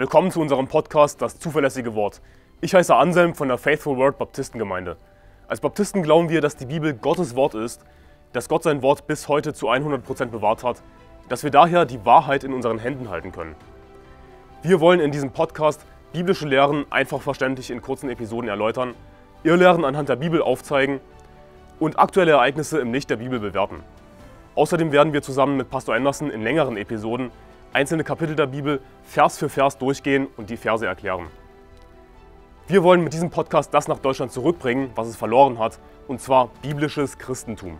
Willkommen zu unserem Podcast Das zuverlässige Wort. Ich heiße Anselm von der Faithful Word Baptistengemeinde. Als Baptisten glauben wir, dass die Bibel Gottes Wort ist, dass Gott sein Wort bis heute zu 100% bewahrt hat, dass wir daher die Wahrheit in unseren Händen halten können. Wir wollen in diesem Podcast biblische Lehren einfach verständlich in kurzen Episoden erläutern, Irrlehren anhand der Bibel aufzeigen und aktuelle Ereignisse im Licht der Bibel bewerten. Außerdem werden wir zusammen mit Pastor Anderson in längeren Episoden einzelne Kapitel der Bibel Vers für Vers durchgehen und die Verse erklären. Wir wollen mit diesem Podcast das nach Deutschland zurückbringen, was es verloren hat, und zwar biblisches Christentum.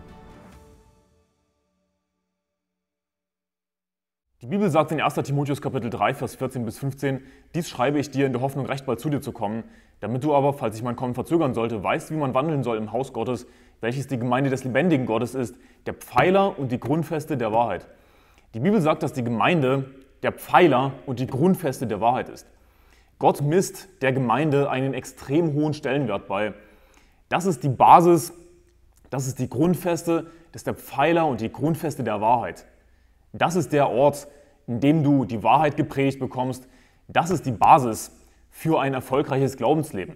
Die Bibel sagt in 1. Timotheus Kapitel 3, Vers 14 bis 15, dies schreibe ich dir in der Hoffnung, recht bald zu dir zu kommen, damit du aber, falls ich mein Kommen verzögern sollte, weißt, wie man wandeln soll im Haus Gottes, welches die Gemeinde des lebendigen Gottes ist, der Pfeiler und die Grundfeste der Wahrheit. Die Bibel sagt, dass die Gemeinde der Pfeiler und die Grundfeste der Wahrheit ist. Gott misst der Gemeinde einen extrem hohen Stellenwert bei. Das ist die Basis, das ist die Grundfeste, das ist der Pfeiler und die Grundfeste der Wahrheit. Das ist der Ort, in dem du die Wahrheit gepredigt bekommst. Das ist die Basis für ein erfolgreiches Glaubensleben,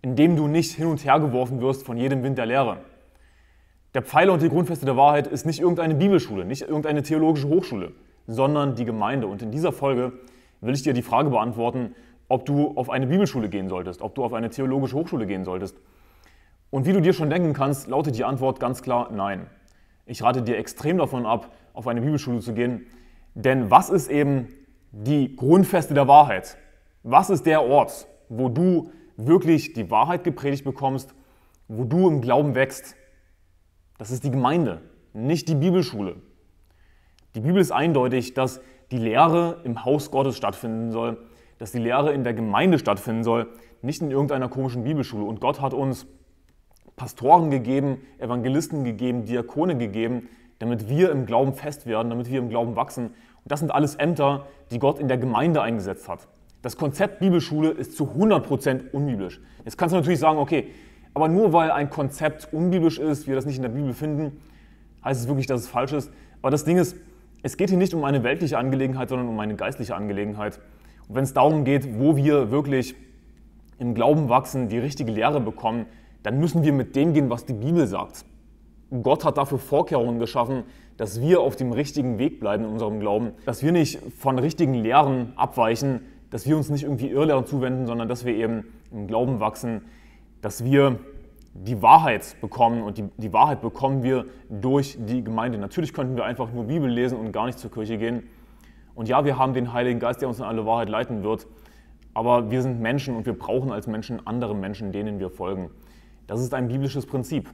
in dem du nicht hin und her geworfen wirst von jedem Wind der Lehre. Der Pfeiler und die Grundfeste der Wahrheit ist nicht irgendeine Bibelschule, nicht irgendeine theologische Hochschule, sondern die Gemeinde. Und in dieser Folge will ich dir die Frage beantworten, ob du auf eine Bibelschule gehen solltest, ob du auf eine theologische Hochschule gehen solltest. Und wie du dir schon denken kannst, lautet die Antwort ganz klar nein. Ich rate dir extrem davon ab, auf eine Bibelschule zu gehen, denn was ist eben die Grundfeste der Wahrheit? Was ist der Ort, wo du wirklich die Wahrheit gepredigt bekommst, wo du im Glauben wächst? Das ist die Gemeinde, nicht die Bibelschule. Die Bibel ist eindeutig, dass die Lehre im Haus Gottes stattfinden soll, dass die Lehre in der Gemeinde stattfinden soll, nicht in irgendeiner komischen Bibelschule. Und Gott hat uns Pastoren gegeben, Evangelisten gegeben, Diakone gegeben, damit wir im Glauben fest werden, damit wir im Glauben wachsen. Und das sind alles Ämter, die Gott in der Gemeinde eingesetzt hat. Das Konzept Bibelschule ist zu 100% unbiblisch. Jetzt kannst du natürlich sagen, okay, aber nur weil ein Konzept unbiblisch ist, wir das nicht in der Bibel finden, heißt es wirklich, dass es falsch ist. Aber das Ding ist, es geht hier nicht um eine weltliche Angelegenheit, sondern um eine geistliche Angelegenheit. Und wenn es darum geht, wo wir wirklich im Glauben wachsen, die richtige Lehre bekommen, dann müssen wir mit dem gehen, was die Bibel sagt. Gott hat dafür Vorkehrungen geschaffen, dass wir auf dem richtigen Weg bleiben in unserem Glauben, dass wir nicht von richtigen Lehren abweichen, dass wir uns nicht irgendwie Irrlehren zuwenden, sondern dass wir eben im Glauben wachsen, dass wir die Wahrheit bekommen, und die Wahrheit bekommen wir durch die Gemeinde. Natürlich könnten wir einfach nur Bibel lesen und gar nicht zur Kirche gehen. Und ja, wir haben den Heiligen Geist, der uns in alle Wahrheit leiten wird, aber wir sind Menschen und wir brauchen als Menschen andere Menschen, denen wir folgen. Das ist ein biblisches Prinzip.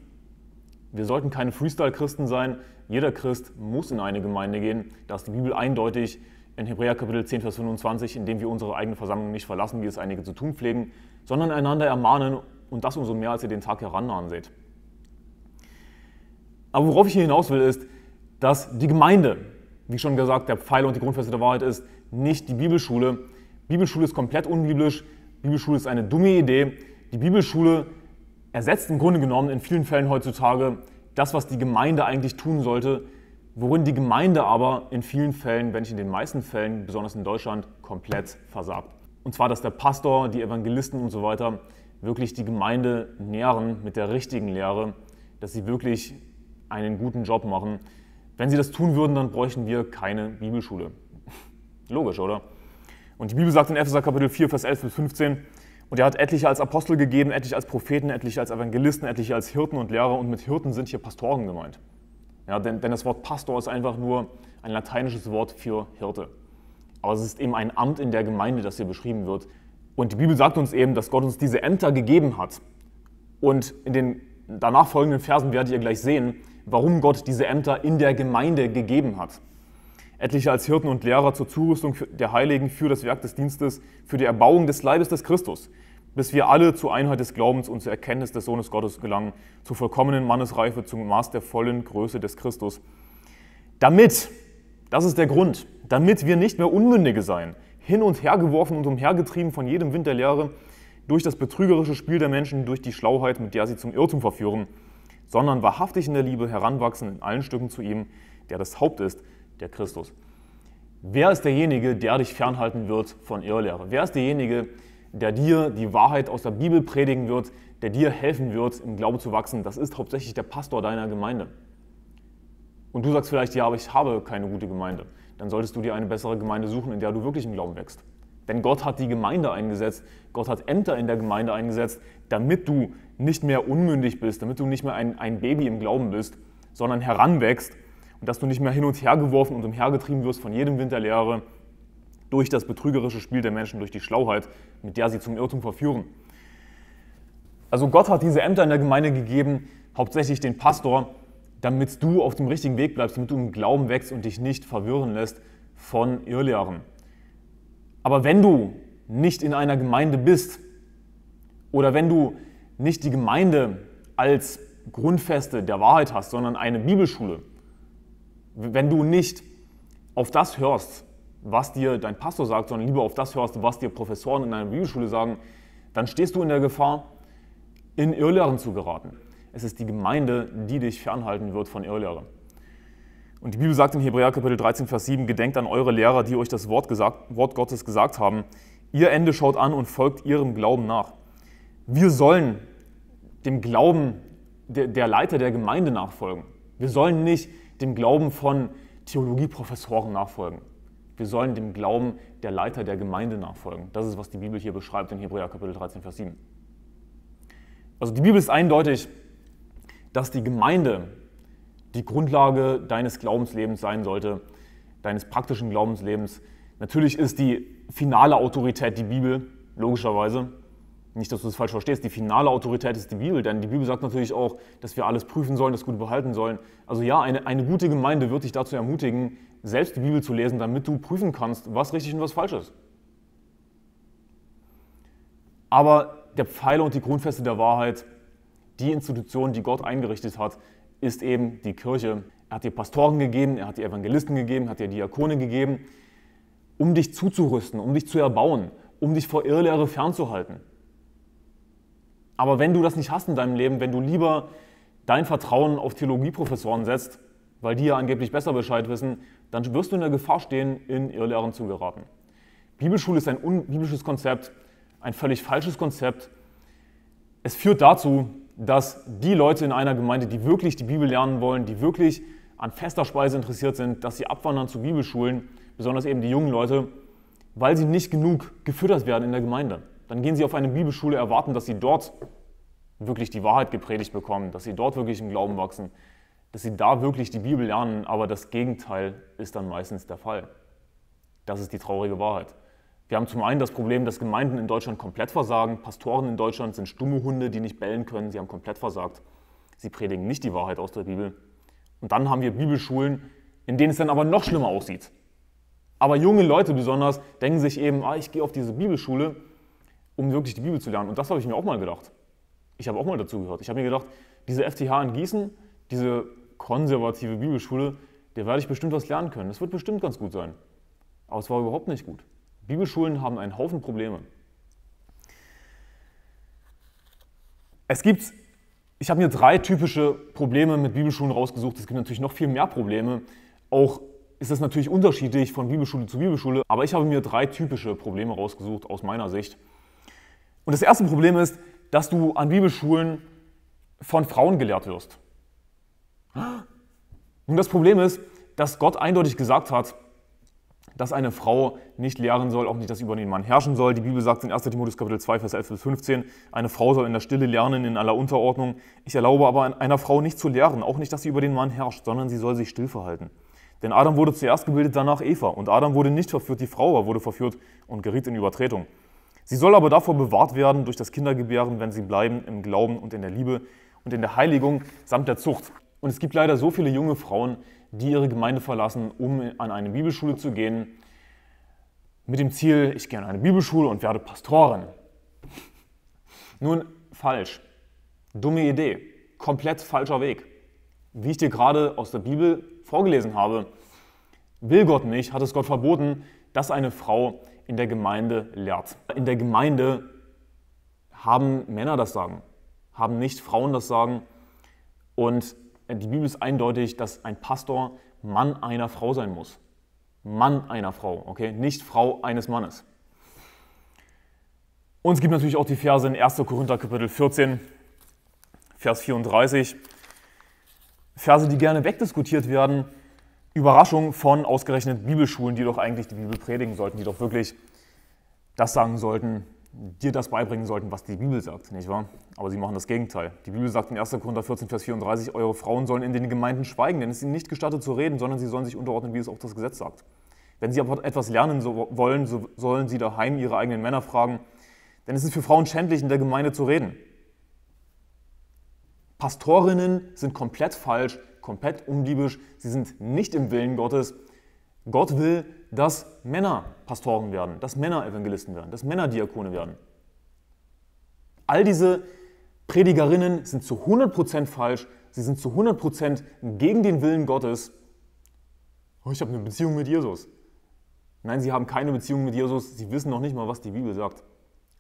Wir sollten keine Freestyle-Christen sein. Jeder Christ muss in eine Gemeinde gehen. Da ist die Bibel eindeutig in Hebräer Kapitel 10, Vers 25, indem wir unsere eigene Versammlung nicht verlassen, wie es einige zu tun pflegen, sondern einander ermahnen, und das umso mehr, als ihr den Tag herannahen seht. Aber worauf ich hier hinaus will, ist, dass die Gemeinde, wie schon gesagt, der Pfeiler und die Grundfeste der Wahrheit ist, nicht die Bibelschule. Bibelschule ist komplett unbiblisch. Bibelschule ist eine dumme Idee. Die Bibelschule ersetzt im Grunde genommen in vielen Fällen heutzutage das, was die Gemeinde eigentlich tun sollte, worin die Gemeinde aber in vielen Fällen, wenn nicht in den meisten Fällen, besonders in Deutschland, komplett versagt. Und zwar, dass der Pastor, die Evangelisten und so weiter wirklich die Gemeinde nähren mit der richtigen Lehre, dass sie wirklich einen guten Job machen. Wenn sie das tun würden, dann bräuchten wir keine Bibelschule. Logisch, oder? Und die Bibel sagt in Epheser Kapitel 4, Vers 11 bis 15, und er hat etliche als Apostel gegeben, etliche als Propheten, etliche als Evangelisten, etliche als Hirten und Lehrer. Und mit Hirten sind hier Pastoren gemeint. Ja, denn das Wort Pastor ist einfach nur ein lateinisches Wort für Hirte. Aber es ist eben ein Amt in der Gemeinde, das hier beschrieben wird. Und die Bibel sagt uns eben, dass Gott uns diese Ämter gegeben hat. Und in den danach folgenden Versen werdet ihr gleich sehen, warum Gott diese Ämter in der Gemeinde gegeben hat. Etliche als Hirten und Lehrer zur Zurüstung der Heiligen, für das Werk des Dienstes, für die Erbauung des Leibes des Christus, bis wir alle zur Einheit des Glaubens und zur Erkenntnis des Sohnes Gottes gelangen, zur vollkommenen Mannesreife, zum Maß der vollen Größe des Christus. Damit, das ist der Grund, damit wir nicht mehr Unmündige sein, hin und her geworfen und umhergetrieben von jedem Wind der Lehre, durch das betrügerische Spiel der Menschen, durch die Schlauheit, mit der sie zum Irrtum verführen, sondern wahrhaftig in der Liebe heranwachsen in allen Stücken zu ihm, der das Haupt ist, der Christus. Wer ist derjenige, der dich fernhalten wird von Irrlehre? Wer ist derjenige, der dir die Wahrheit aus der Bibel predigen wird, der dir helfen wird, im Glauben zu wachsen? Das ist hauptsächlich der Pastor deiner Gemeinde. Und du sagst vielleicht, ja, aber ich habe keine gute Gemeinde. Dann solltest du dir eine bessere Gemeinde suchen, in der du wirklich im Glauben wächst. Denn Gott hat die Gemeinde eingesetzt, Gott hat Ämter in der Gemeinde eingesetzt, damit du nicht mehr unmündig bist, damit du nicht mehr ein Baby im Glauben bist, sondern heranwächst. Und dass du nicht mehr hin und her geworfen und umhergetrieben wirst von jedem Wind der Lehre durch das betrügerische Spiel der Menschen, durch die Schlauheit, mit der sie zum Irrtum verführen. Also Gott hat diese Ämter in der Gemeinde gegeben, hauptsächlich den Pastor, damit du auf dem richtigen Weg bleibst, damit du im Glauben wächst und dich nicht verwirren lässt von Irrlehren. Aber wenn du nicht in einer Gemeinde bist oder wenn du nicht die Gemeinde als Grundfeste der Wahrheit hast, sondern eine Bibelschule, wenn du nicht auf das hörst, was dir dein Pastor sagt, sondern lieber auf das hörst, was dir Professoren in einer Bibelschule sagen, dann stehst du in der Gefahr, in Irrlehren zu geraten. Es ist die Gemeinde, die dich fernhalten wird von Irrlehren. Und die Bibel sagt in Hebräer Kapitel 13, Vers 7, gedenkt an eure Lehrer, die euch das Wort Gottes gesagt haben. Ihr Ende schaut an und folgt ihrem Glauben nach. Wir sollen dem Glauben der Leiter der Gemeinde nachfolgen. Wir sollen nicht dem Glauben von Theologieprofessoren nachfolgen. Wir sollen dem Glauben der Leiter der Gemeinde nachfolgen. Das ist, was die Bibel hier beschreibt in Hebräer Kapitel 13, Vers 7. Also die Bibel ist eindeutig, dass die Gemeinde die Grundlage deines Glaubenslebens sein sollte, deines praktischen Glaubenslebens. Natürlich ist die finale Autorität die Bibel, logischerweise. Nicht, dass du es falsch verstehst, die finale Autorität ist die Bibel, denn die Bibel sagt natürlich auch, dass wir alles prüfen sollen, das Gute behalten sollen. Also ja, eine gute Gemeinde wird dich dazu ermutigen, selbst die Bibel zu lesen, damit du prüfen kannst, was richtig und was falsch ist. Aber der Pfeiler und die Grundfeste der Wahrheit, die Institution, die Gott eingerichtet hat, ist eben die Kirche. Er hat dir Pastoren gegeben, er hat dir Evangelisten gegeben, er hat dir Diakone gegeben, um dich zuzurüsten, um dich zu erbauen, um dich vor Irrlehre fernzuhalten. Aber wenn du das nicht hast in deinem Leben, wenn du lieber dein Vertrauen auf Theologieprofessoren setzt, weil die ja angeblich besser Bescheid wissen, dann wirst du in der Gefahr stehen, in Irrlehren zu geraten. Bibelschule ist ein unbiblisches Konzept, ein völlig falsches Konzept. Es führt dazu, dass die Leute in einer Gemeinde, die wirklich die Bibel lernen wollen, die wirklich an fester Speise interessiert sind, dass sie abwandern zu Bibelschulen, besonders eben die jungen Leute, weil sie nicht genug gefüttert werden in der Gemeinde. Dann gehen sie auf eine Bibelschule, erwarten, dass sie dort wirklich die Wahrheit gepredigt bekommen, dass sie dort wirklich im Glauben wachsen, dass sie da wirklich die Bibel lernen, aber das Gegenteil ist dann meistens der Fall. Das ist die traurige Wahrheit. Wir haben zum einen das Problem, dass Gemeinden in Deutschland komplett versagen. Pastoren in Deutschland sind stumme Hunde, die nicht bellen können, sie haben komplett versagt. Sie predigen nicht die Wahrheit aus der Bibel. Und dann haben wir Bibelschulen, in denen es dann aber noch schlimmer aussieht. Aber junge Leute besonders denken sich eben, ich gehe auf diese Bibelschule, um wirklich die Bibel zu lernen. Und das habe ich mir auch mal gedacht. Ich habe auch mal dazu gehört. Ich habe mir gedacht, diese FTH in Gießen, diese konservative Bibelschule, der werde ich bestimmt was lernen können. Das wird bestimmt ganz gut sein. Aber es war überhaupt nicht gut. Bibelschulen haben einen Haufen Probleme. Ich habe mir drei typische Probleme mit Bibelschulen rausgesucht. Es gibt natürlich noch viel mehr Probleme. Auch ist es natürlich unterschiedlich von Bibelschule zu Bibelschule. Aber ich habe mir drei typische Probleme rausgesucht aus meiner Sicht. Und das erste Problem ist, dass du an Bibelschulen von Frauen gelehrt wirst. Und das Problem ist, dass Gott eindeutig gesagt hat, dass eine Frau nicht lehren soll, auch nicht, dass über den Mann herrschen soll. Die Bibel sagt in 1. Timotheus Kapitel 2, Vers 11 bis 15, eine Frau soll in der Stille lernen, in aller Unterordnung. Ich erlaube aber einer Frau nicht zu lehren, auch nicht, dass sie über den Mann herrscht, sondern sie soll sich still verhalten. Denn Adam wurde zuerst gebildet, danach Eva. Und Adam wurde nicht verführt, die Frau aber wurde verführt und geriet in Übertretung. Sie soll aber davor bewahrt werden durch das Kindergebären, wenn sie bleiben im Glauben und in der Liebe und in der Heiligung samt der Zucht. Und es gibt leider so viele junge Frauen, die ihre Gemeinde verlassen, um an eine Bibelschule zu gehen, mit dem Ziel, ich gehe an eine Bibelschule und werde Pastorin. Nun, falsch. Dumme Idee. Komplett falscher Weg. Wie ich dir gerade aus der Bibel vorgelesen habe, will Gott nicht, hat es Gott verboten, dass eine Frau in der Gemeinde lehrt. In der Gemeinde haben Männer das Sagen, haben nicht Frauen das Sagen. Und die Bibel ist eindeutig, dass ein Pastor Mann einer Frau sein muss. Mann einer Frau, okay? Nicht Frau eines Mannes. Und es gibt natürlich auch die Verse in 1. Korinther Kapitel 14, Vers 34. Verse, die gerne wegdiskutiert werden. Überraschung von ausgerechnet Bibelschulen, die doch eigentlich die Bibel predigen sollten, die doch wirklich das sagen sollten, dir das beibringen sollten, was die Bibel sagt, nicht wahr? Aber sie machen das Gegenteil. Die Bibel sagt in 1. Korinther 14, Vers 34, eure Frauen sollen in den Gemeinden schweigen, denn es ist ihnen nicht gestattet zu reden, sondern sie sollen sich unterordnen, wie es auch das Gesetz sagt. Wenn sie aber etwas lernen wollen, so sollen sie daheim ihre eigenen Männer fragen, denn es ist für Frauen schändlich, in der Gemeinde zu reden. Pastorinnen sind komplett falsch, komplett unbiblisch, sie sind nicht im Willen Gottes. Gott will, dass Männer Pastoren werden, dass Männer Evangelisten werden, dass Männer Diakone werden. All diese Predigerinnen sind zu 100% falsch, sie sind zu 100% gegen den Willen Gottes. Oh, ich habe eine Beziehung mit Jesus. Nein, sie haben keine Beziehung mit Jesus, sie wissen noch nicht mal, was die Bibel sagt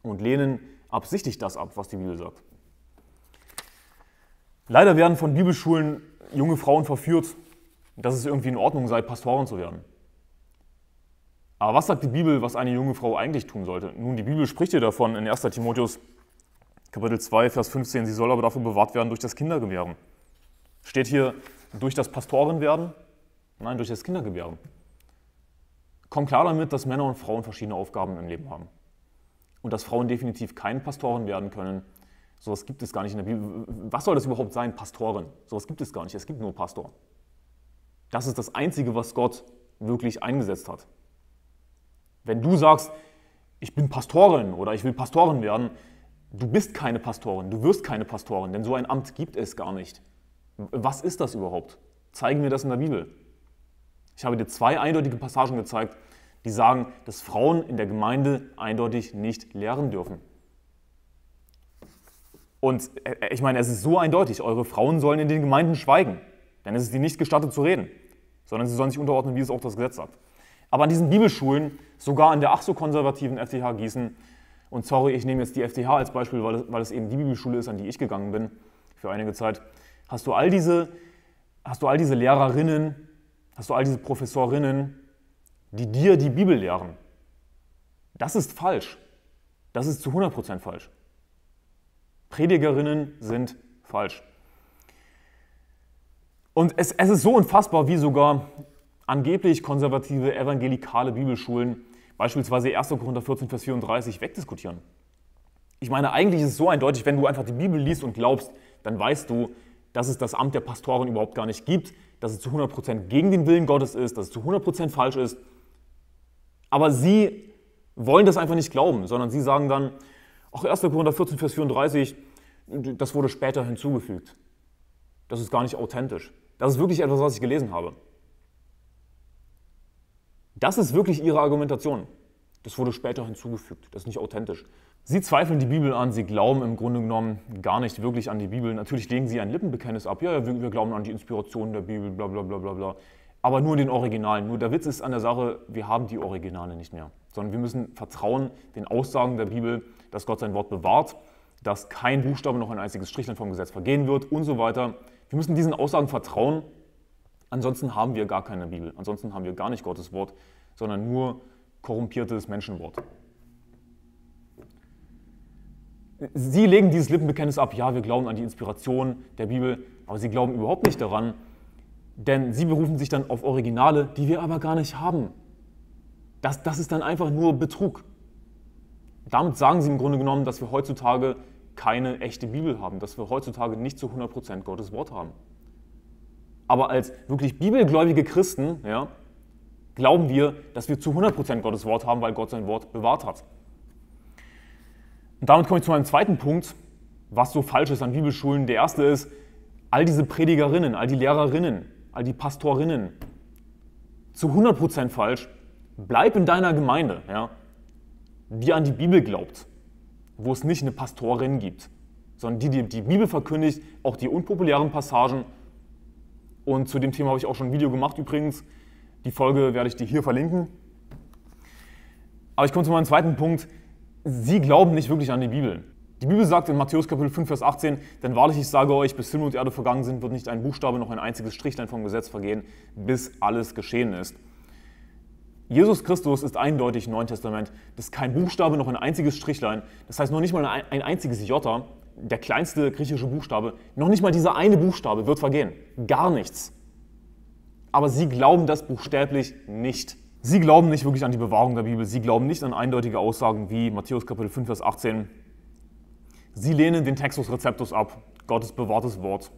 und lehnen absichtlich das ab, was die Bibel sagt. Leider werden von Bibelschulen junge Frauen verführt, dass es irgendwie in Ordnung sei, Pastoren zu werden. Aber was sagt die Bibel, was eine junge Frau eigentlich tun sollte? Nun, die Bibel spricht hier davon in 1. Timotheus Kapitel 2, Vers 15, sie soll aber dafür bewahrt werden durch das Kindergebären. Steht hier durch das Pastorenwerden? Nein, durch das Kindergebären. Komm klar damit, dass Männer und Frauen verschiedene Aufgaben im Leben haben. Und dass Frauen definitiv keine Pastoren werden können. Sowas gibt es gar nicht in der Bibel. Was soll das überhaupt sein, Pastorin? Sowas gibt es gar nicht, es gibt nur Pastor. Das ist das Einzige, was Gott wirklich eingesetzt hat. Wenn du sagst, ich bin Pastorin oder ich will Pastorin werden, du bist keine Pastorin, du wirst keine Pastorin, denn so ein Amt gibt es gar nicht. Was ist das überhaupt? Zeigen wir das in der Bibel. Ich habe dir zwei eindeutige Passagen gezeigt, die sagen, dass Frauen in der Gemeinde eindeutig nicht lehren dürfen. Und ich meine, es ist so eindeutig, eure Frauen sollen in den Gemeinden schweigen. Dann ist es ihnen nicht gestattet zu reden, sondern sie sollen sich unterordnen, wie es auch das Gesetz sagt. Aber an diesen Bibelschulen, sogar an der ach so konservativen FTH Gießen, und sorry, ich nehme jetzt die FTH als Beispiel, weil es eben die Bibelschule ist, an die ich gegangen bin für einige Zeit, hast du all diese Lehrerinnen, hast du all diese Professorinnen, die dir die Bibel lehren. Das ist falsch. Das ist zu 100% falsch. Predigerinnen sind falsch. Und es ist so unfassbar, wie sogar angeblich konservative evangelikale Bibelschulen beispielsweise 1. Korinther 14, Vers 34 wegdiskutieren. Ich meine, eigentlich ist es so eindeutig, wenn du einfach die Bibel liest und glaubst, dann weißt du, dass es das Amt der Pastoren überhaupt gar nicht gibt, dass es zu 100% gegen den Willen Gottes ist, dass es zu 100% falsch ist. Aber sie wollen das einfach nicht glauben, sondern sie sagen dann, ach, 1. Korinther 14, Vers 34, das wurde später hinzugefügt. Das ist gar nicht authentisch. Das ist wirklich etwas, was ich gelesen habe. Das ist wirklich ihre Argumentation. Das wurde später hinzugefügt. Das ist nicht authentisch. Sie zweifeln die Bibel an. Sie glauben im Grunde genommen gar nicht wirklich an die Bibel. Natürlich legen sie ein Lippenbekenntnis ab. Ja, wir glauben an die Inspiration der Bibel, bla bla bla bla bla. Aber nur den Originalen. Nur der Witz ist an der Sache, wir haben die Originale nicht mehr. Sondern wir müssen vertrauen den Aussagen der Bibel, dass Gott sein Wort bewahrt, dass kein Buchstabe noch ein einziges Strichlein vom Gesetz vergehen wird und so weiter. Wir müssen diesen Aussagen vertrauen, ansonsten haben wir gar keine Bibel, ansonsten haben wir gar nicht Gottes Wort, sondern nur korrumpiertes Menschenwort. Sie legen dieses Lippenbekenntnis ab, ja, wir glauben an die Inspiration der Bibel, aber sie glauben überhaupt nicht daran, denn sie berufen sich dann auf Originale, die wir aber gar nicht haben. Das ist dann einfach nur Betrug. Damit sagen sie im Grunde genommen, dass wir heutzutage keine echte Bibel haben, dass wir heutzutage nicht zu 100% Gottes Wort haben. Aber als wirklich bibelgläubige Christen, ja, glauben wir, dass wir zu 100% Gottes Wort haben, weil Gott sein Wort bewahrt hat. Und damit komme ich zu meinem zweiten Punkt, was so falsch ist an Bibelschulen. Der erste ist, all diese Predigerinnen, all die Lehrerinnen, all die Pastorinnen, zu 100% falsch, bleib in deiner Gemeinde, ja, die an die Bibel glaubt, wo es nicht eine Pastorin gibt, sondern die Bibel verkündigt, auch die unpopulären Passagen. Und zu dem Thema habe ich auch schon ein Video gemacht übrigens. Die Folge werde ich dir hier verlinken. Aber ich komme zu meinem zweiten Punkt. Sie glauben nicht wirklich an die Bibel. Die Bibel sagt in Matthäus Kapitel 5, Vers 18, denn wahrlich, ich sage euch, bis Himmel und Erde vergangen sind, wird nicht ein Buchstabe noch ein einziges Strichlein vom Gesetz vergehen, bis alles geschehen ist. Jesus Christus ist eindeutig im Neuen Testament. Das ist kein Buchstabe, noch ein einziges Strichlein. Das heißt, noch nicht mal ein einziges Jota, der kleinste griechische Buchstabe, noch nicht mal dieser eine Buchstabe wird vergehen. Gar nichts. Aber sie glauben das buchstäblich nicht. Sie glauben nicht wirklich an die Bewahrung der Bibel. Sie glauben nicht an eindeutige Aussagen wie Matthäus Kapitel 5, Vers 18. Sie lehnen den Textus Receptus ab, Gottes bewahrtes Wort,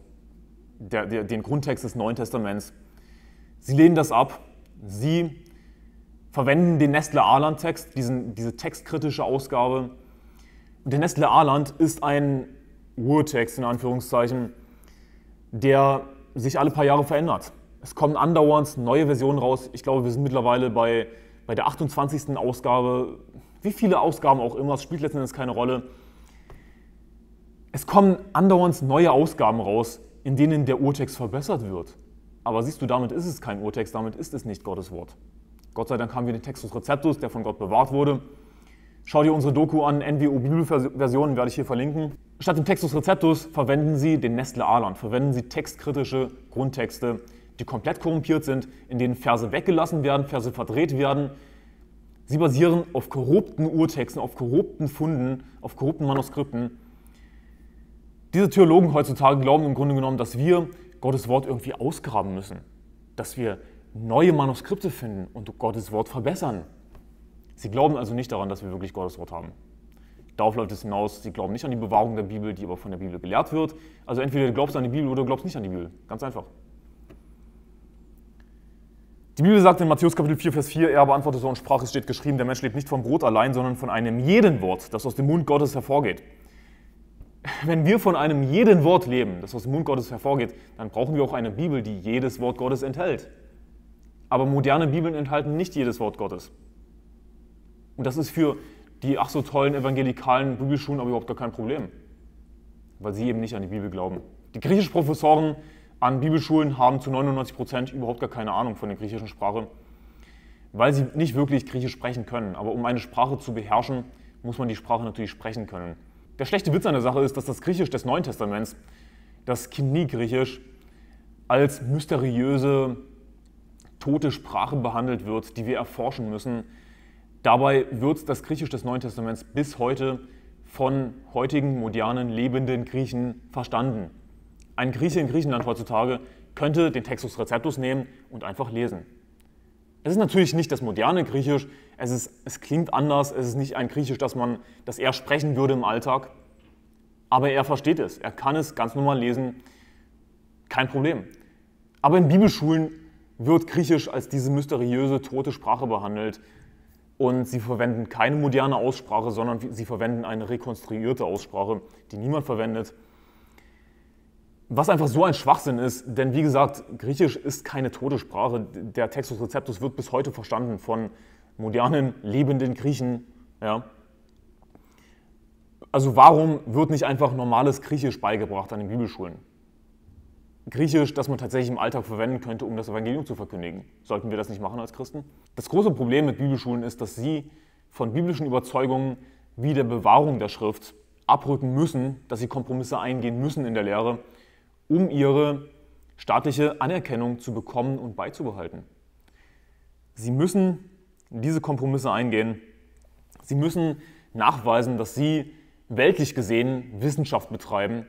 den Grundtext des Neuen Testaments. Sie lehnen das ab. Sie verwenden den Nestle-Aland-Text, diese textkritische Ausgabe. Und der Nestle-Aland ist ein Urtext, in Anführungszeichen, der sich alle paar Jahre verändert. Es kommen andauernd neue Versionen raus. Ich glaube, wir sind mittlerweile bei der 28. Ausgabe. Wie viele Ausgaben auch immer, es spielt letzten Endes keine Rolle. Es kommen andauernd neue Ausgaben raus, in denen der Urtext verbessert wird. Aber siehst du, damit ist es kein Urtext, damit ist es nicht Gottes Wort. Gott sei Dank haben wir den Textus Receptus, der von Gott bewahrt wurde. Schau dir unsere Doku an, NWO Bibelversionen werde ich hier verlinken. Statt dem Textus Receptus verwenden sie den Nestle-Aland, verwenden sie textkritische Grundtexte, die komplett korrumpiert sind, in denen Verse weggelassen werden, Verse verdreht werden. Sie basieren auf korrupten Urtexten, auf korrupten Funden, auf korrupten Manuskripten. Diese Theologen heutzutage glauben im Grunde genommen, dass wir Gottes Wort irgendwie ausgraben müssen, dass wir neue Manuskripte finden und Gottes Wort verbessern. Sie glauben also nicht daran, dass wir wirklich Gottes Wort haben. Darauf läuft es hinaus, sie glauben nicht an die Bewahrung der Bibel, die aber von der Bibel gelehrt wird. Also entweder du glaubst an die Bibel oder du glaubst nicht an die Bibel. Ganz einfach. Die Bibel sagt in Matthäus Kapitel 4, Vers 4, er beantwortete und sprach, es steht geschrieben, der Mensch lebt nicht vom Brot allein, sondern von einem jeden Wort, das aus dem Mund Gottes hervorgeht. Wenn wir von einem jeden Wort leben, das aus dem Mund Gottes hervorgeht, dann brauchen wir auch eine Bibel, die jedes Wort Gottes enthält. Aber moderne Bibeln enthalten nicht jedes Wort Gottes. Und das ist für die ach so tollen evangelikalen Bibelschulen aber überhaupt gar kein Problem, weil sie eben nicht an die Bibel glauben. Die griechischen Professoren an Bibelschulen haben zu 99% überhaupt gar keine Ahnung von der griechischen Sprache, weil sie nicht wirklich Griechisch sprechen können. Aber um eine Sprache zu beherrschen, muss man die Sprache natürlich sprechen können. Der schlechte Witz an der Sache ist, dass das Griechisch des Neuen Testaments, das Koiné-Griechisch, als mysteriöse, tote Sprache behandelt wird, die wir erforschen müssen. Dabei wird das Griechisch des Neuen Testaments bis heute von heutigen, modernen, lebenden Griechen verstanden. Ein Grieche in Griechenland heutzutage könnte den Textus Receptus nehmen und einfach lesen. Es ist natürlich nicht das moderne Griechisch, es klingt anders, es ist nicht ein Griechisch, das er sprechen würde im Alltag, aber er versteht es, er kann es ganz normal lesen, kein Problem. Aber in Bibelschulen wird Griechisch als diese mysteriöse, tote Sprache behandelt und sie verwenden keine moderne Aussprache, sondern sie verwenden eine rekonstruierte Aussprache, die niemand verwendet. Was einfach so ein Schwachsinn ist, denn wie gesagt, Griechisch ist keine tote Sprache. Der Textus Receptus wird bis heute verstanden von modernen, lebenden Griechen. Ja. Also warum wird nicht einfach normales Griechisch beigebracht an den Bibelschulen? Griechisch, das man tatsächlich im Alltag verwenden könnte, um das Evangelium zu verkündigen. Sollten wir das nicht machen als Christen? Das große Problem mit Bibelschulen ist, dass sie von biblischen Überzeugungen wie der Bewahrung der Schrift abrücken müssen, dass sie Kompromisse eingehen müssen in der Lehre, um ihre staatliche Anerkennung zu bekommen und beizubehalten. Sie müssen diese Kompromisse eingehen. Sie müssen nachweisen, dass sie weltlich gesehen Wissenschaft betreiben.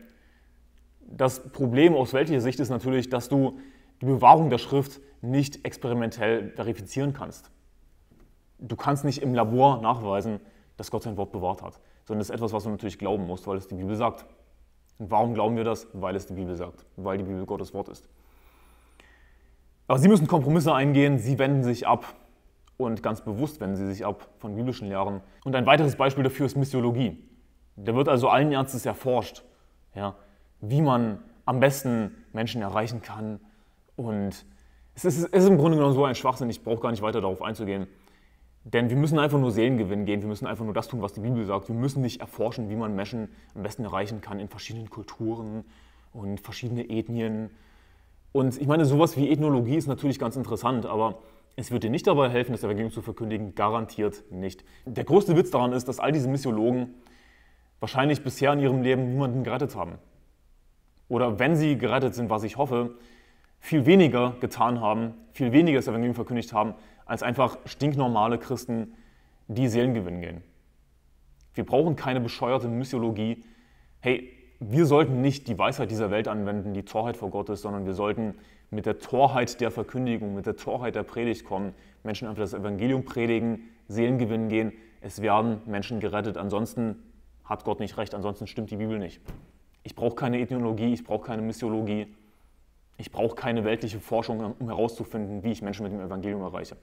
Das Problem aus weltlicher Sicht ist natürlich, dass du die Bewahrung der Schrift nicht experimentell verifizieren kannst. Du kannst nicht im Labor nachweisen, dass Gott sein Wort bewahrt hat, sondern das ist etwas, was du natürlich glauben musst, weil es die Bibel sagt. Und warum glauben wir das? Weil es die Bibel sagt, weil die Bibel Gottes Wort ist. Aber sie müssen Kompromisse eingehen, sie wenden sich ab und ganz bewusst wenden sie sich ab von biblischen Lehren. Und ein weiteres Beispiel dafür ist Missiologie. Da wird also allen Ernstes erforscht, ja, wie man am besten Menschen erreichen kann. Und es ist im Grunde genommen so ein Schwachsinn, ich brauche gar nicht weiter darauf einzugehen. Denn wir müssen einfach nur Seelengewinn gehen, wir müssen einfach nur das tun, was die Bibel sagt. Wir müssen nicht erforschen, wie man Menschen am besten erreichen kann in verschiedenen Kulturen und verschiedene Ethnien. Und ich meine, sowas wie Ethnologie ist natürlich ganz interessant, aber es wird dir nicht dabei helfen, das Evangelium zu verkündigen, garantiert nicht. Der größte Witz daran ist, dass all diese Missiologen wahrscheinlich bisher in ihrem Leben niemanden gerettet haben. Oder wenn sie gerettet sind, was ich hoffe, viel weniger getan haben, viel weniger das Evangelium verkündigt haben, als einfach stinknormale Christen, die Seelengewinn gehen. Wir brauchen keine bescheuerte Missiologie. Hey, wir sollten nicht die Weisheit dieser Welt anwenden, die Torheit vor Gott ist, sondern wir sollten mit der Torheit der Verkündigung, mit der Torheit der Predigt kommen, Menschen einfach das Evangelium predigen, Seelengewinn gehen, es werden Menschen gerettet. Ansonsten hat Gott nicht recht, ansonsten stimmt die Bibel nicht. Ich brauche keine Ethnologie, ich brauche keine Missiologie, ich brauche keine weltliche Forschung, um herauszufinden, wie ich Menschen mit dem Evangelium erreiche.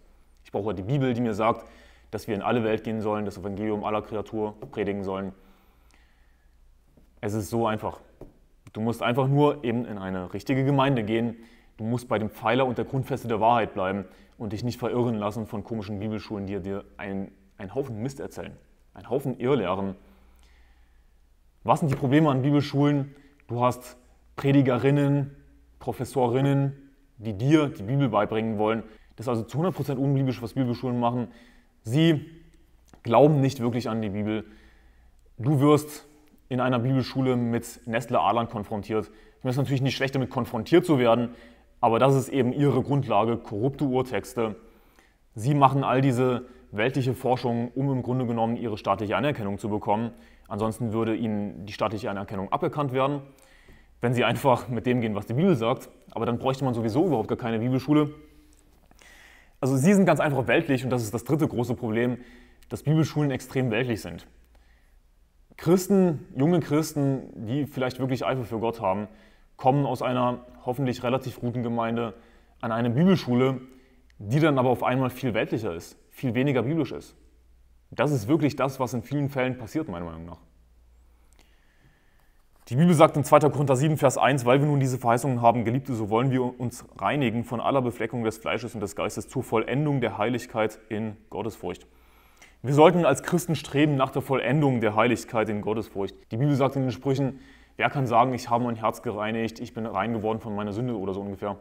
Ich brauche die Bibel, die mir sagt, dass wir in alle Welt gehen sollen, das Evangelium aller Kreatur predigen sollen. Es ist so einfach. Du musst einfach nur eben in eine richtige Gemeinde gehen. Du musst bei dem Pfeiler und der Grundfeste der Wahrheit bleiben und dich nicht verirren lassen von komischen Bibelschulen, die dir einen Haufen Mist erzählen, einen Haufen Irrlehren. Was sind die Probleme an Bibelschulen? Du hast Predigerinnen, Professorinnen, die dir die Bibel beibringen wollen. Das ist also zu 100% unbiblisch, was Bibelschulen machen. Sie glauben nicht wirklich an die Bibel. Du wirst in einer Bibelschule mit Nestle-Aland konfrontiert. Ich meine, es ist natürlich nicht schlecht, damit konfrontiert zu werden, aber das ist eben ihre Grundlage, korrupte Urtexte. Sie machen all diese weltliche Forschung, um im Grunde genommen ihre staatliche Anerkennung zu bekommen. Ansonsten würde ihnen die staatliche Anerkennung aberkannt werden, wenn sie einfach mit dem gehen, was die Bibel sagt. Aber dann bräuchte man sowieso überhaupt gar keine Bibelschule. Also sie sind ganz einfach weltlich und das ist das dritte große Problem, dass Bibelschulen extrem weltlich sind. Christen, junge Christen, die vielleicht wirklich Eifer für Gott haben, kommen aus einer hoffentlich relativ guten Gemeinde an eine Bibelschule, die dann aber auf einmal viel weltlicher ist, viel weniger biblisch ist. Das ist wirklich das, was in vielen Fällen passiert, meiner Meinung nach. Die Bibel sagt in 2. Korinther 7, Vers 1, weil wir nun diese Verheißungen haben, Geliebte, so wollen wir uns reinigen von aller Befleckung des Fleisches und des Geistes zur Vollendung der Heiligkeit in Gottesfurcht. Wir sollten als Christen streben nach der Vollendung der Heiligkeit in Gottesfurcht. Die Bibel sagt in den Sprüchen, wer kann sagen, ich habe mein Herz gereinigt, ich bin rein geworden von meiner Sünde oder so ungefähr.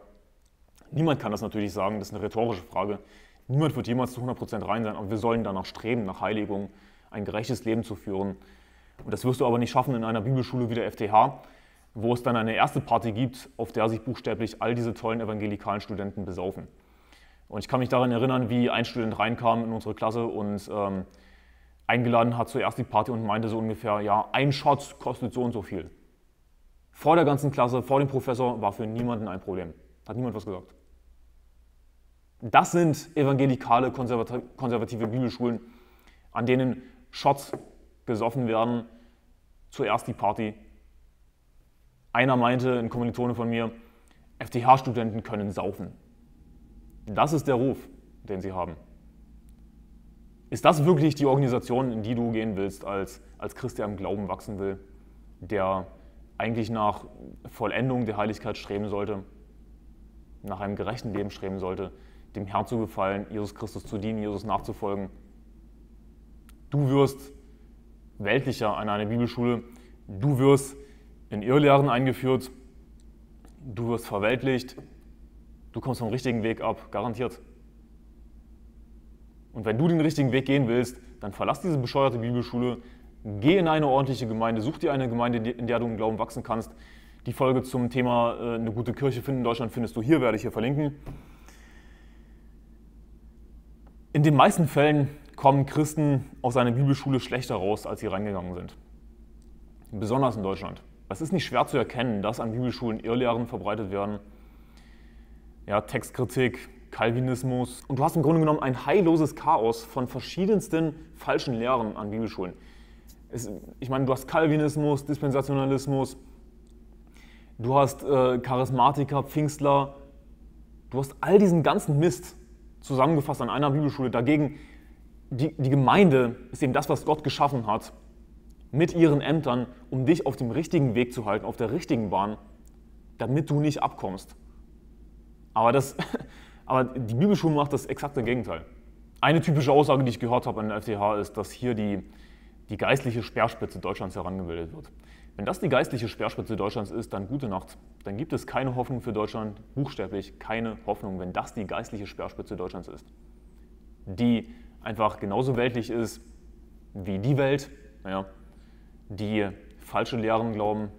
Niemand kann das natürlich sagen, das ist eine rhetorische Frage. Niemand wird jemals zu 100% rein sein, aber wir sollen danach streben, nach Heiligung, ein gerechtes Leben zu führen. Und das wirst du aber nicht schaffen in einer Bibelschule wie der FTH, wo es dann eine erste Party gibt, auf der sich buchstäblich all diese tollen evangelikalen Studenten besaufen. Und ich kann mich daran erinnern, wie ein Student reinkam in unsere Klasse und eingeladen hat zuerst die Party und meinte so ungefähr, ja, ein Shot kostet so und so viel. Vor der ganzen Klasse, vor dem Professor war für niemanden ein Problem. Hat niemand was gesagt. Das sind evangelikale, konservative Bibelschulen, an denen Shots gesoffen werden, zuerst die Party. Einer meinte, ein Kommilitone von mir, FTH-Studenten können saufen. Das ist der Ruf, den sie haben. Ist das wirklich die Organisation, in die du gehen willst, als Christ, der im Glauben wachsen will, der eigentlich nach Vollendung der Heiligkeit streben sollte, nach einem gerechten Leben streben sollte, dem Herrn zu gefallen, Jesus Christus zu dienen, Jesus nachzufolgen? Du wirst weltlicher an einer Bibelschule, du wirst in Irrlehren eingeführt, du wirst verweltlicht, du kommst vom richtigen Weg ab, garantiert. Und wenn du den richtigen Weg gehen willst, dann verlass diese bescheuerte Bibelschule, geh in eine ordentliche Gemeinde, such dir eine Gemeinde, in der du im Glauben wachsen kannst. Die Folge zum Thema eine gute Kirche finden in Deutschland findest du hier, werde ich hier verlinken. In den meisten Fällen kommen Christen aus einer Bibelschule schlechter raus, als sie reingegangen sind. Besonders in Deutschland. Es ist nicht schwer zu erkennen, dass an Bibelschulen Irrlehren verbreitet werden. Ja, Textkritik, Calvinismus. Und du hast im Grunde genommen ein heilloses Chaos von verschiedensten falschen Lehren an Bibelschulen. Ich meine, du hast Calvinismus, Dispensationalismus, du hast Charismatiker, Pfingstler, du hast all diesen ganzen Mist zusammengefasst an einer Bibelschule. Dagegen, die Gemeinde ist eben das, was Gott geschaffen hat, mit ihren Ämtern, um dich auf dem richtigen Weg zu halten, auf der richtigen Bahn, damit du nicht abkommst. Aber die Bibelschule macht das exakte Gegenteil. Eine typische Aussage, die ich gehört habe an der FTH, ist, dass hier die geistliche Speerspitze Deutschlands herangebildet wird. Wenn das die geistliche Speerspitze Deutschlands ist, dann gute Nacht. Dann gibt es keine Hoffnung für Deutschland, buchstäblich keine Hoffnung, wenn das die geistliche Speerspitze Deutschlands ist. Die einfach genauso weltlich ist wie die Welt, ja, die falsche Lehren glauben,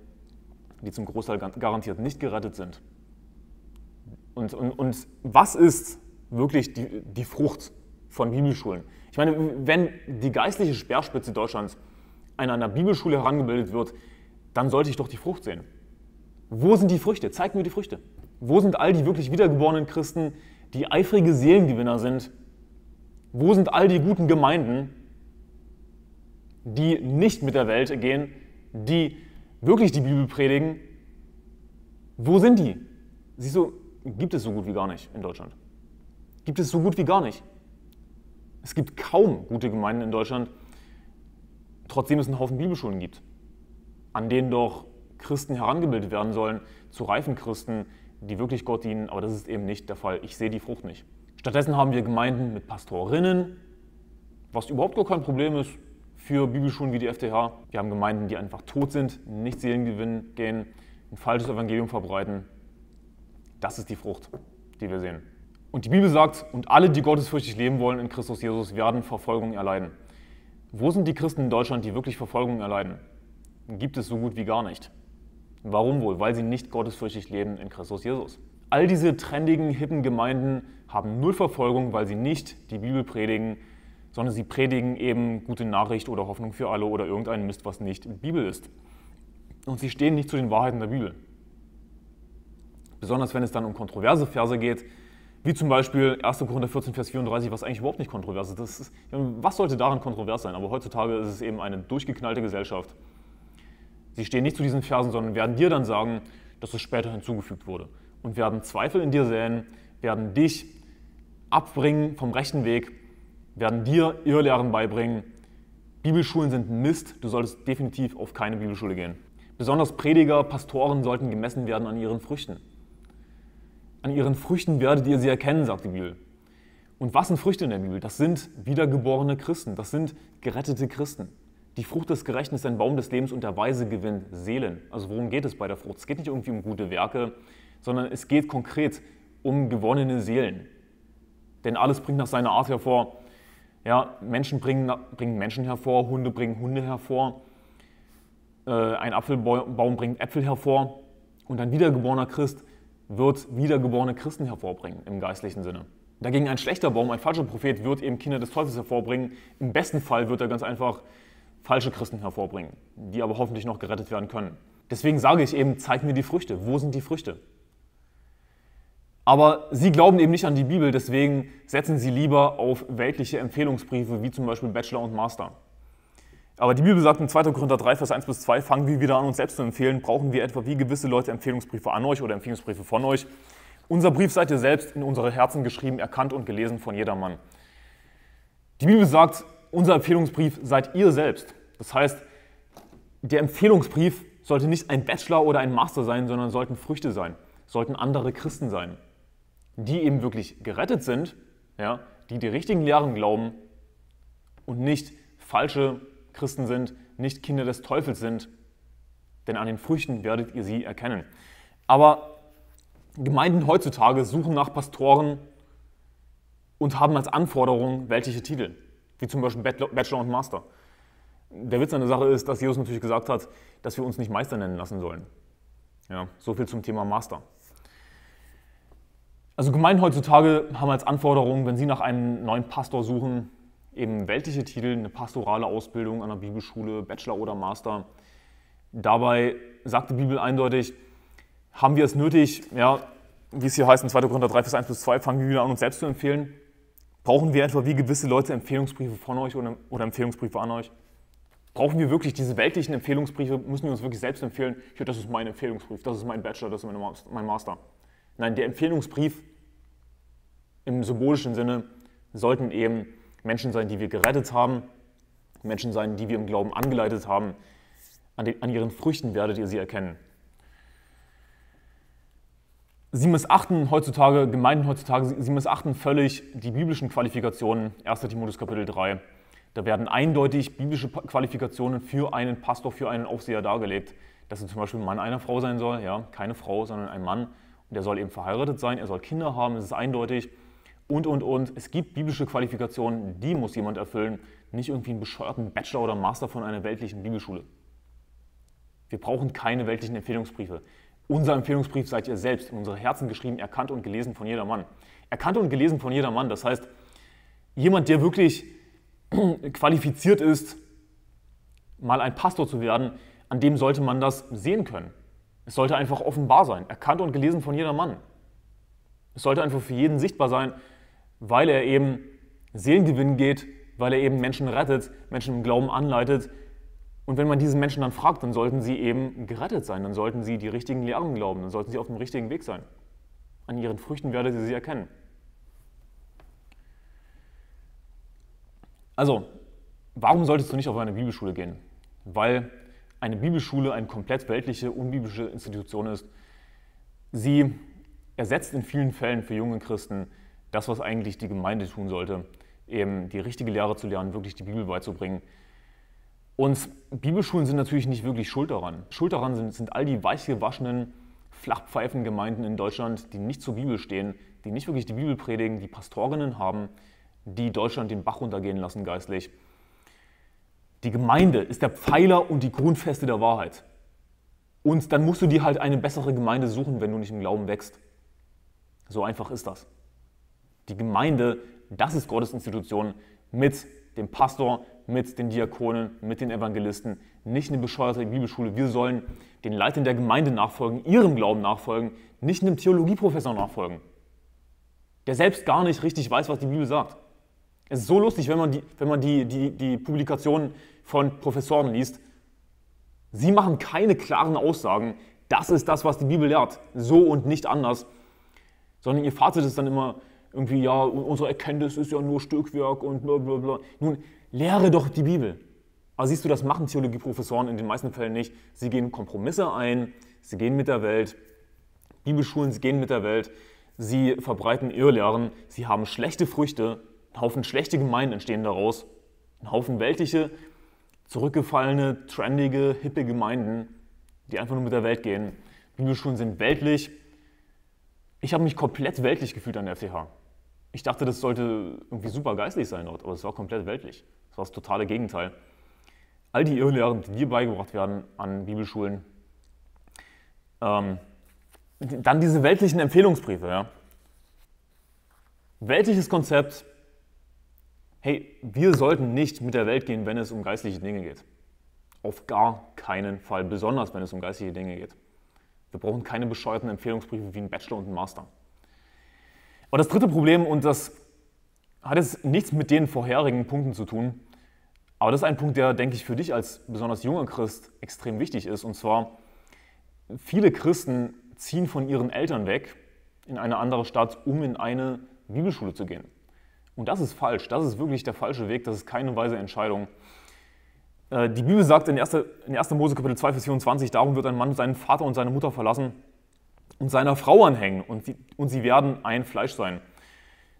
die zum Großteil garantiert nicht gerettet sind. Und was ist wirklich die Frucht von Bibelschulen. Ich meine, wenn die geistliche Speerspitze Deutschlands an einer Bibelschule herangebildet wird, dann sollte ich doch die Frucht sehen. Wo sind die Früchte? Zeig mir die Früchte. Wo sind all die wirklich wiedergeborenen Christen, die eifrige Seelengewinner sind? Wo sind all die guten Gemeinden, die nicht mit der Welt gehen, die wirklich die Bibel predigen? Wo sind die? Siehst du, gibt es so gut wie gar nicht in Deutschland. Gibt es so gut wie gar nicht. Es gibt kaum gute Gemeinden in Deutschland, trotzdem es einen Haufen Bibelschulen gibt, an denen doch Christen herangebildet werden sollen, zu reifen Christen, die wirklich Gott dienen, aber das ist eben nicht der Fall. Ich sehe die Frucht nicht. Stattdessen haben wir Gemeinden mit Pastorinnen, was überhaupt gar kein Problem ist für Bibelschulen wie die FTH. Wir haben Gemeinden, die einfach tot sind, nicht Seelengewinn gehen, ein falsches Evangelium verbreiten. Das ist die Frucht, die wir sehen. Und die Bibel sagt, und alle, die gottesfürchtig leben wollen in Christus Jesus, werden Verfolgung erleiden. Wo sind die Christen in Deutschland, die wirklich Verfolgung erleiden? Gibt es so gut wie gar nicht. Warum wohl? Weil sie nicht gottesfürchtig leben in Christus Jesus. All diese trendigen, hippen Gemeinden haben null Verfolgung, weil sie nicht die Bibel predigen, sondern sie predigen eben gute Nachricht oder Hoffnung für alle oder irgendeinen Mist, was nicht Bibel ist. Und sie stehen nicht zu den Wahrheiten der Bibel. Besonders wenn es dann um kontroverse Verse geht, wie zum Beispiel 1. Korinther 14, Vers 34, was eigentlich überhaupt nicht kontrovers ist. Was sollte daran kontrovers sein? Aber heutzutage ist es eben eine durchgeknallte Gesellschaft. Sie stehen nicht zu diesen Versen, sondern werden dir dann sagen, dass es später hinzugefügt wurde. Und werden Zweifel in dir säen, werden dich abbringen vom rechten Weg, werden dir Irrlehren beibringen. Bibelschulen sind Mist, du solltest definitiv auf keine Bibelschule gehen. Besonders Prediger, Pastoren sollten gemessen werden an ihren Früchten. An ihren Früchten werdet ihr sie erkennen, sagt die Bibel. Und was sind Früchte in der Bibel? Das sind wiedergeborene Christen, das sind gerettete Christen. Die Frucht des Gerechten ist ein Baum des Lebens und der Weise gewinnt Seelen. Also worum geht es bei der Frucht? Es geht nicht irgendwie um gute Werke, sondern es geht konkret um gewonnene Seelen. Denn alles bringt nach seiner Art hervor. Ja, Menschen bringen Menschen hervor, Hunde bringen Hunde hervor, ein Apfelbaum bringt Äpfel hervor und ein wiedergeborener Christ wird wiedergeborene Christen hervorbringen im geistlichen Sinne. Dagegen ein schlechter Baum, ein falscher Prophet wird eben Kinder des Teufels hervorbringen. Im besten Fall wird er ganz einfach falsche Christen hervorbringen, die aber hoffentlich noch gerettet werden können. Deswegen sage ich eben, zeig mir die Früchte. Wo sind die Früchte? Aber sie glauben eben nicht an die Bibel, deswegen setzen sie lieber auf weltliche Empfehlungsbriefe, wie zum Beispiel Bachelor und Master. Aber die Bibel sagt in 2. Korinther 3, Vers 1 bis 2, fangen wir wieder an, uns selbst zu empfehlen. Brauchen wir etwa wie gewisse Leute Empfehlungsbriefe an euch oder Empfehlungsbriefe von euch? Unser Brief seid ihr selbst in unsere Herzen geschrieben, erkannt und gelesen von jedermann. Die Bibel sagt, unser Empfehlungsbrief seid ihr selbst. Das heißt, der Empfehlungsbrief sollte nicht ein Bachelor oder ein Master sein, sondern sollten Früchte sein, sollten andere Christen sein, die eben wirklich gerettet sind, ja, die die richtigen Lehren glauben und nicht falsche Christen sind, nicht Kinder des Teufels sind, denn an den Früchten werdet ihr sie erkennen. Aber Gemeinden heutzutage suchen nach Pastoren und haben als Anforderung weltliche Titel, wie zum Beispiel Bachelor und Master. Der Witz an der Sache ist, dass Jesus natürlich gesagt hat, dass wir uns nicht Meister nennen lassen sollen. Ja, so viel zum Thema Master. Also Gemeinden heutzutage haben als Anforderung, wenn sie nach einem neuen Pastor suchen, eben weltliche Titel, eine pastorale Ausbildung an der Bibelschule, Bachelor oder Master. Dabei sagt die Bibel eindeutig, haben wir es nötig, ja, wie es hier heißt in 2. Korinther 3, Vers 1 bis 2, fangen wir wieder an, uns selbst zu empfehlen. Brauchen wir etwa wie gewisse Leute Empfehlungsbriefe von euch oder Empfehlungsbriefe an euch? Brauchen wir wirklich diese weltlichen Empfehlungsbriefe? Müssen wir uns wirklich selbst empfehlen? Hier, das ist mein Empfehlungsbrief, das ist mein Bachelor, das ist mein Master. Nein, der Empfehlungsbrief im symbolischen Sinne sollten eben Menschen sein, die wir gerettet haben, Menschen sein, die wir im Glauben angeleitet haben. An ihren Früchten werdet ihr sie erkennen. Gemeinden heutzutage missachten völlig die biblischen Qualifikationen, 1. Timotheus Kapitel 3. Da werden eindeutig biblische Qualifikationen für einen Pastor, für einen Aufseher dargelegt, dass er zum Beispiel ein Mann einer Frau sein soll, ja, keine Frau, sondern ein Mann. Und er soll eben verheiratet sein, er soll Kinder haben, das ist eindeutig. Und. Es gibt biblische Qualifikationen, die muss jemand erfüllen, nicht irgendwie einen bescheuerten Bachelor oder Master von einer weltlichen Bibelschule. Wir brauchen keine weltlichen Empfehlungsbriefe. Unser Empfehlungsbrief seid ihr selbst, in unsere Herzen geschrieben, erkannt und gelesen von jedermann. Erkannt und gelesen von jedermann, das heißt, jemand, der wirklich qualifiziert ist, mal ein Pastor zu werden, an dem sollte man das sehen können. Es sollte einfach offenbar sein, erkannt und gelesen von jedermann. Es sollte einfach für jeden sichtbar sein, weil er eben Seelengewinn geht, weil er eben Menschen rettet, Menschen im Glauben anleitet. Und wenn man diesen Menschen dann fragt, dann sollten sie eben gerettet sein, dann sollten sie die richtigen Lehren glauben, dann sollten sie auf dem richtigen Weg sein. An ihren Früchten werdet ihr sie erkennen. Also, warum solltest du nicht auf eine Bibelschule gehen? Weil eine Bibelschule eine komplett weltliche, unbiblische Institution ist. Sie ersetzt in vielen Fällen für junge Christen das, was eigentlich die Gemeinde tun sollte, eben die richtige Lehre zu lernen, wirklich die Bibel beizubringen. Und Bibelschulen sind natürlich nicht wirklich schuld daran. Schuld daran sind all die weichgewaschenen, flachpfeifen Gemeinden in Deutschland, die nicht zur Bibel stehen, die nicht wirklich die Bibel predigen, die Pastorinnen haben, die Deutschland den Bach runtergehen lassen geistlich. Die Gemeinde ist der Pfeiler und die Grundfeste der Wahrheit. Und dann musst du dir halt eine bessere Gemeinde suchen, wenn du nicht im Glauben wächst. So einfach ist das. Die Gemeinde, das ist Gottes Institution mit dem Pastor, mit den Diakonen, mit den Evangelisten, nicht eine bescheuerte Bibelschule. Wir sollen den Leitern der Gemeinde nachfolgen, ihrem Glauben nachfolgen, nicht einem Theologieprofessor nachfolgen, der selbst gar nicht richtig weiß, was die Bibel sagt. Es ist so lustig, wenn man die Publikationen von Professoren liest. Sie machen keine klaren Aussagen, das ist das, was die Bibel lehrt, so und nicht anders, sondern ihr Fazit ist dann immer irgendwie, ja, unsere Erkenntnis ist ja nur Stückwerk und blablabla. Nun, lehre doch die Bibel. Aber siehst du, das machen Theologieprofessoren in den meisten Fällen nicht. Sie gehen Kompromisse ein, sie gehen mit der Welt. Bibelschulen, sie gehen mit der Welt. Sie verbreiten Irrlehren, sie haben schlechte Früchte. Ein Haufen schlechte Gemeinden entstehen daraus. Ein Haufen weltliche, zurückgefallene, trendige, hippe Gemeinden, die einfach nur mit der Welt gehen. Bibelschulen sind weltlich. Ich habe mich komplett weltlich gefühlt an der FTH. Ich dachte, das sollte irgendwie super geistlich sein dort, aber es war komplett weltlich. Das war das totale Gegenteil. All die Irrlehren, die dir beigebracht werden an Bibelschulen. Dann diese weltlichen Empfehlungsbriefe. Ja. Weltliches Konzept. Hey, wir sollten nicht mit der Welt gehen, wenn es um geistliche Dinge geht. Auf gar keinen Fall, besonders wenn es um geistliche Dinge geht. Wir brauchen keine bescheuerten Empfehlungsbriefe wie einen Bachelor und einen Master. Aber das dritte Problem, und das hat jetzt nichts mit den vorherigen Punkten zu tun, aber das ist ein Punkt, der, denke ich, für dich als besonders junger Christ extrem wichtig ist. Und zwar, viele Christen ziehen von ihren Eltern weg in eine andere Stadt, um in eine Bibelschule zu gehen. Und das ist falsch, das ist wirklich der falsche Weg, das ist keine weise Entscheidung. Die Bibel sagt in 1. Mose Kapitel 2, Vers 24, darum wird ein Mann seinen Vater und seine Mutter verlassen und seiner Frau anhängen und sie werden ein Fleisch sein.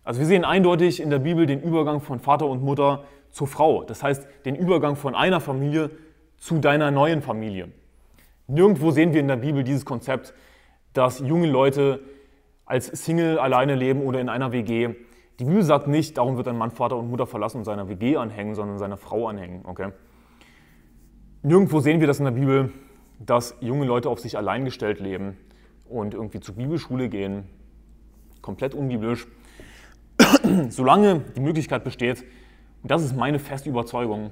Also wir sehen eindeutig in der Bibel den Übergang von Vater und Mutter zur Frau. Das heißt, den Übergang von einer Familie zu deiner neuen Familie. Nirgendwo sehen wir in der Bibel dieses Konzept, dass junge Leute als Single alleine leben oder in einer WG. Die Bibel sagt nicht, darum wird ein Mann Vater und Mutter verlassen und seiner WG anhängen, sondern seiner Frau anhängen, okay? Nirgendwo sehen wir das in der Bibel, dass junge Leute auf sich allein gestellt leben und irgendwie zur Bibelschule gehen. Komplett unbiblisch. Solange die Möglichkeit besteht, und das ist meine feste Überzeugung,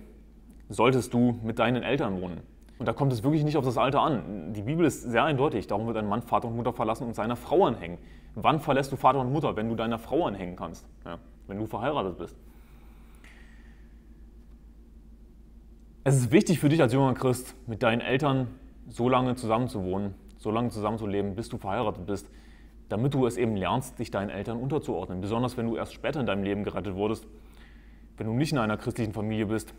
solltest du mit deinen Eltern wohnen. Und da kommt es wirklich nicht auf das Alter an. Die Bibel ist sehr eindeutig. Darum wird ein Mann Vater und Mutter verlassen und seiner Frau anhängen. Wann verlässt du Vater und Mutter? Wenn du deiner Frau anhängen kannst. Ja, wenn du verheiratet bist. Es ist wichtig für dich als junger Christ, mit deinen Eltern so lange zusammen zu wohnen, so lange zusammen zu leben, bis du verheiratet bist, damit du es eben lernst, dich deinen Eltern unterzuordnen. Besonders wenn du erst später in deinem Leben gerettet wurdest, wenn du nicht in einer christlichen Familie bist,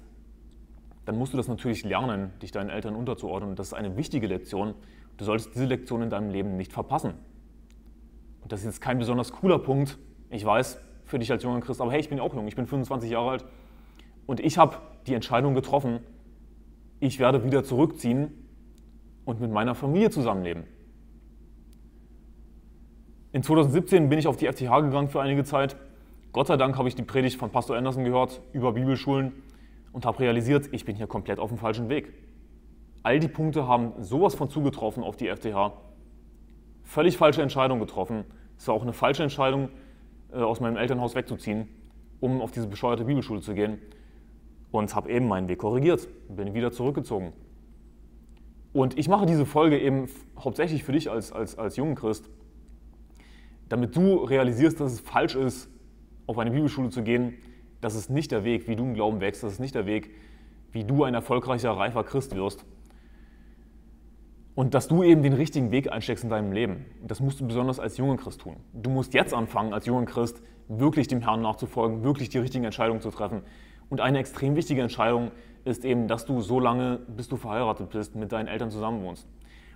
dann musst du das natürlich lernen, dich deinen Eltern unterzuordnen. Und das ist eine wichtige Lektion. Du solltest diese Lektion in deinem Leben nicht verpassen. Und das ist jetzt kein besonders cooler Punkt, ich weiß, für dich als junger Christ, aber hey, ich bin auch jung, ich bin 25 Jahre alt und ich habe die Entscheidung getroffen, ich werde wieder zurückziehen und mit meiner Familie zusammenleben. In 2017 bin ich auf die FTH gegangen für einige Zeit. Gott sei Dank habe ich die Predigt von Pastor Anderson gehört über Bibelschulen und habe realisiert, ich bin hier komplett auf dem falschen Weg. All die Punkte haben sowas von zugetroffen auf die FTH. völlig falsche Entscheidung getroffen. Es war auch eine falsche Entscheidung, aus meinem Elternhaus wegzuziehen, um auf diese bescheuerte Bibelschule zu gehen. Und habe eben meinen Weg korrigiert, bin wieder zurückgezogen. Und ich mache diese Folge eben hauptsächlich für dich als jungen Christ, damit du realisierst, dass es falsch ist, auf eine Bibelschule zu gehen. Das ist nicht der Weg, wie du im Glauben wächst. Das ist nicht der Weg, wie du ein erfolgreicher, reifer Christ wirst. Und dass du eben den richtigen Weg einsteckst in deinem Leben. Das musst du besonders als junger Christ tun. Du musst jetzt anfangen, als junger Christ wirklich dem Herrn nachzufolgen, wirklich die richtigen Entscheidungen zu treffen. Und eine extrem wichtige Entscheidung ist eben, dass du so lange, bis du verheiratet bist, mit deinen Eltern zusammenwohnst.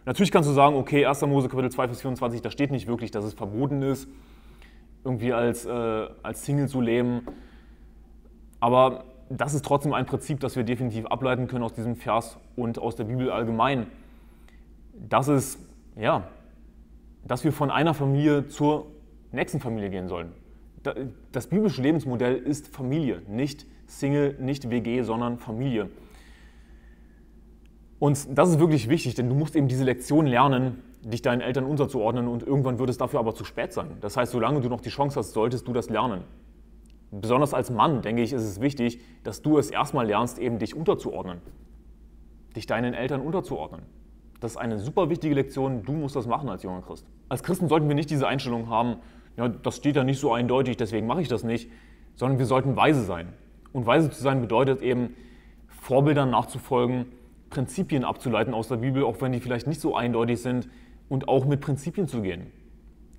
Natürlich kannst du sagen, okay, 1. Mose Kapitel 2, Vers 24, da steht nicht wirklich, dass es verboten ist, irgendwie als Single zu leben. Aber das ist trotzdem ein Prinzip, das wir definitiv ableiten können aus diesem Vers und aus der Bibel allgemein. Das ist, ja, dass wir von einer Familie zur nächsten Familie gehen sollen. Das biblische Lebensmodell ist Familie, nicht Single, nicht WG, sondern Familie. Und das ist wirklich wichtig, denn du musst eben diese Lektion lernen, dich deinen Eltern unterzuordnen, und irgendwann wird es dafür aber zu spät sein. Das heißt, solange du noch die Chance hast, solltest du das lernen. Besonders als Mann, denke ich, ist es wichtig, dass du es erstmal lernst, eben dich unterzuordnen. Dich deinen Eltern unterzuordnen. Das ist eine super wichtige Lektion, du musst das machen als junger Christ. Als Christen sollten wir nicht diese Einstellung haben, ja, das steht ja nicht so eindeutig, deswegen mache ich das nicht, sondern wir sollten weise sein. Und weise zu sein bedeutet eben, Vorbildern nachzufolgen, Prinzipien abzuleiten aus der Bibel, auch wenn die vielleicht nicht so eindeutig sind, und auch mit Prinzipien zu gehen.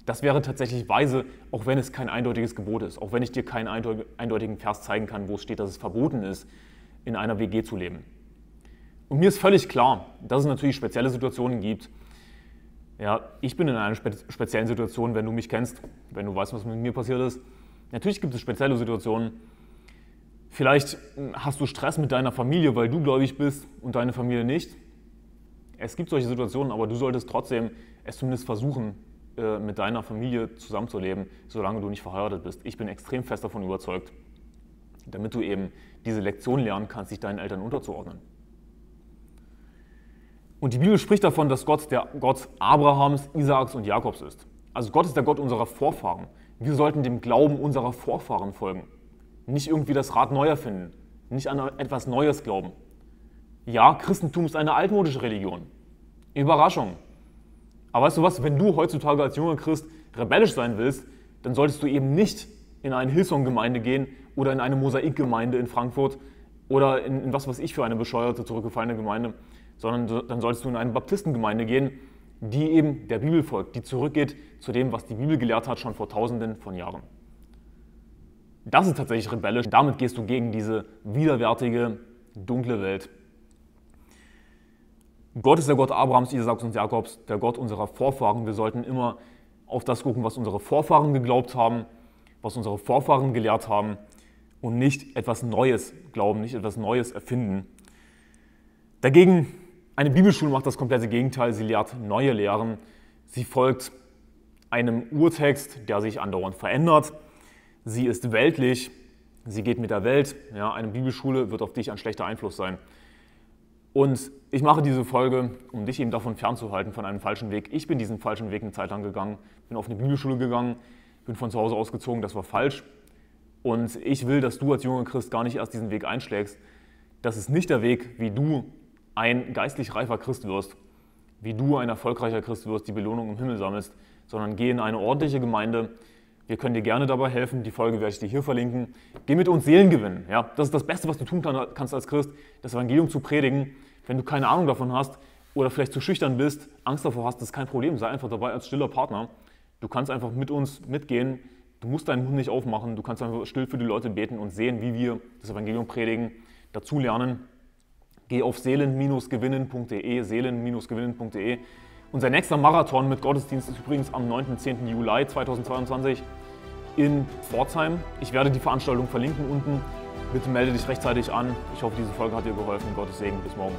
Das wäre tatsächlich weise, auch wenn es kein eindeutiges Gebot ist, auch wenn ich dir keinen eindeutigen Vers zeigen kann, wo es steht, dass es verboten ist, in einer WG zu leben. Und mir ist völlig klar, dass es natürlich spezielle Situationen gibt. Ja, ich bin in einer speziellen Situation, wenn du mich kennst, wenn du weißt, was mit mir passiert ist. Natürlich gibt es spezielle Situationen. Vielleicht hast du Stress mit deiner Familie, weil du gläubig bist und deine Familie nicht. Es gibt solche Situationen, aber du solltest trotzdem es zumindest versuchen, mit deiner Familie zusammenzuleben, solange du nicht verheiratet bist. Ich bin extrem fest davon überzeugt, damit du eben diese Lektion lernen kannst, dich deinen Eltern unterzuordnen. Und die Bibel spricht davon, dass Gott der Gott Abrahams, Isaaks und Jakobs ist. Also Gott ist der Gott unserer Vorfahren. Wir sollten dem Glauben unserer Vorfahren folgen. Nicht irgendwie das Rad neu erfinden, nicht an etwas Neues glauben. Ja, Christentum ist eine altmodische Religion. Überraschung. Aber weißt du was, wenn du heutzutage als junger Christ rebellisch sein willst, dann solltest du eben nicht in eine Hillsong-Gemeinde gehen oder in eine Mosaik-Gemeinde in Frankfurt oder in was weiß ich für eine bescheuerte, zurückgefallene Gemeinde, sondern dann solltest du in eine Baptistengemeinde gehen, die eben der Bibel folgt, die zurückgeht zu dem, was die Bibel gelehrt hat, schon vor Tausenden von Jahren. Das ist tatsächlich rebellisch. Damit gehst du gegen diese widerwärtige, dunkle Welt. Gott ist der Gott Abrahams, Isaaks und Jakobs, der Gott unserer Vorfahren. Wir sollten immer auf das gucken, was unsere Vorfahren geglaubt haben, was unsere Vorfahren gelehrt haben, und nicht etwas Neues glauben, nicht etwas Neues erfinden. Dagegen, eine Bibelschule macht das komplette Gegenteil, sie lehrt neue Lehren, sie folgt einem Urtext, der sich andauernd verändert, sie ist weltlich, sie geht mit der Welt, ja, eine Bibelschule wird auf dich ein schlechter Einfluss sein. Und ich mache diese Folge, um dich eben davon fernzuhalten, von einem falschen Weg. Ich bin diesen falschen Weg eine Zeit lang gegangen, bin auf eine Bibelschule gegangen, bin von zu Hause ausgezogen, das war falsch. Und ich will, dass du als junger Christ gar nicht erst diesen Weg einschlägst. Das ist nicht der Weg, wie du ein geistlich reifer Christ wirst, wie du ein erfolgreicher Christ wirst, die Belohnung im Himmel sammelst, sondern geh in eine ordentliche Gemeinde. Wir können dir gerne dabei helfen, die Folge werde ich dir hier verlinken. Geh mit uns Seelen gewinnen. Ja, das ist das Beste, was du tun kannst als Christ, das Evangelium zu predigen. Wenn du keine Ahnung davon hast oder vielleicht zu schüchtern bist, Angst davor hast, das ist kein Problem, sei einfach dabei als stiller Partner. Du kannst einfach mit uns mitgehen, du musst deinen Mund nicht aufmachen, du kannst einfach still für die Leute beten und sehen, wie wir das Evangelium predigen, dazu lernen. Geh auf seelen-gewinnen.de, seelen-gewinnen.de. Unser nächster Marathon mit Gottesdienst ist übrigens am 9.10. Juli 2022 in Pforzheim. Ich werde die Veranstaltung verlinken unten. Bitte melde dich rechtzeitig an. Ich hoffe, diese Folge hat dir geholfen. Gottes Segen. Bis morgen.